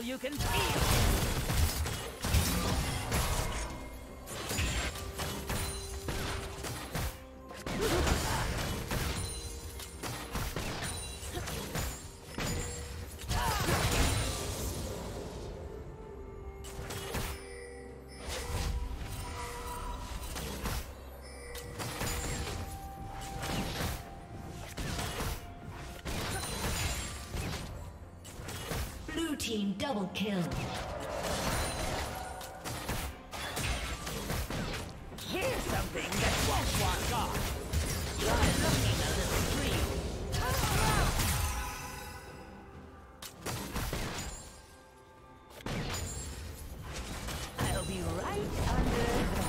so you can feel. Team double kill. Here's something that won't walk off. You're looking a little dream. I'll be right under the glass.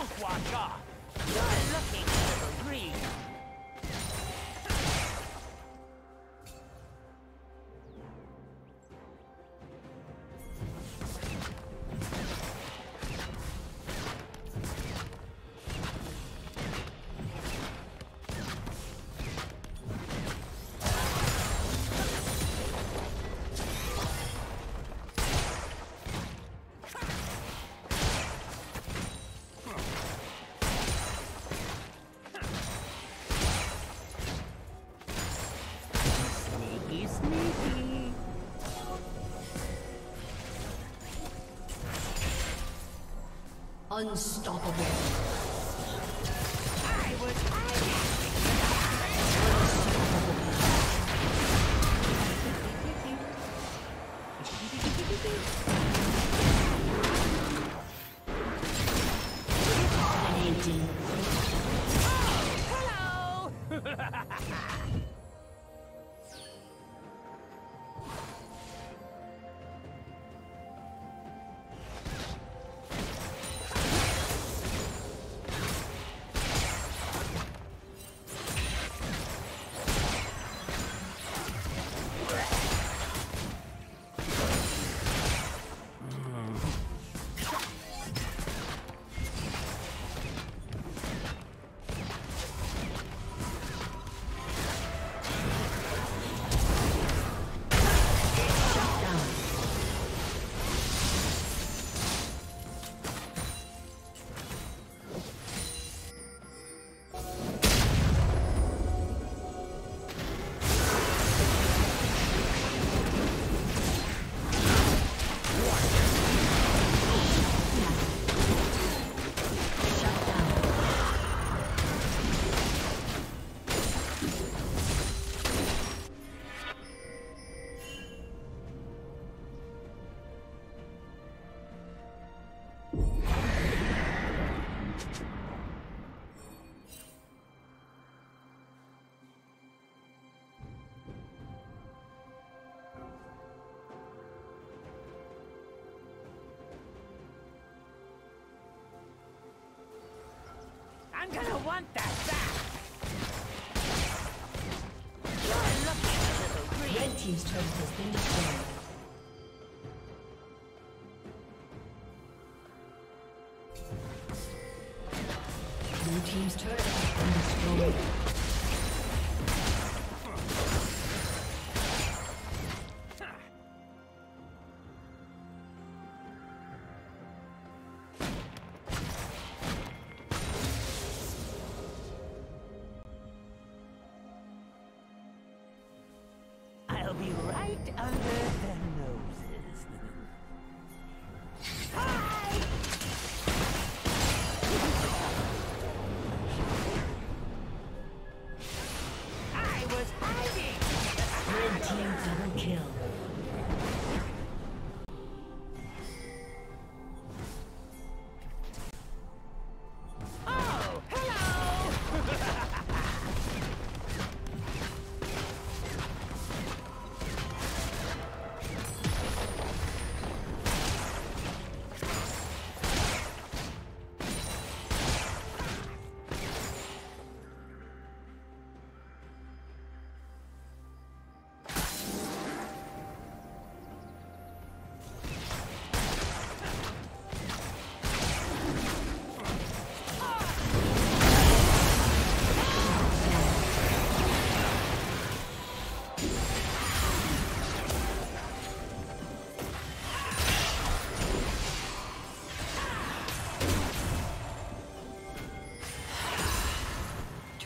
Don't watch off. You're looking for green. Unstoppable. I'm gonna want that back! You're looking for the green! Red team's turret has been destroyed. Blue team's turret has been destroyed.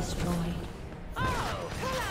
destroyed. Oh, hello!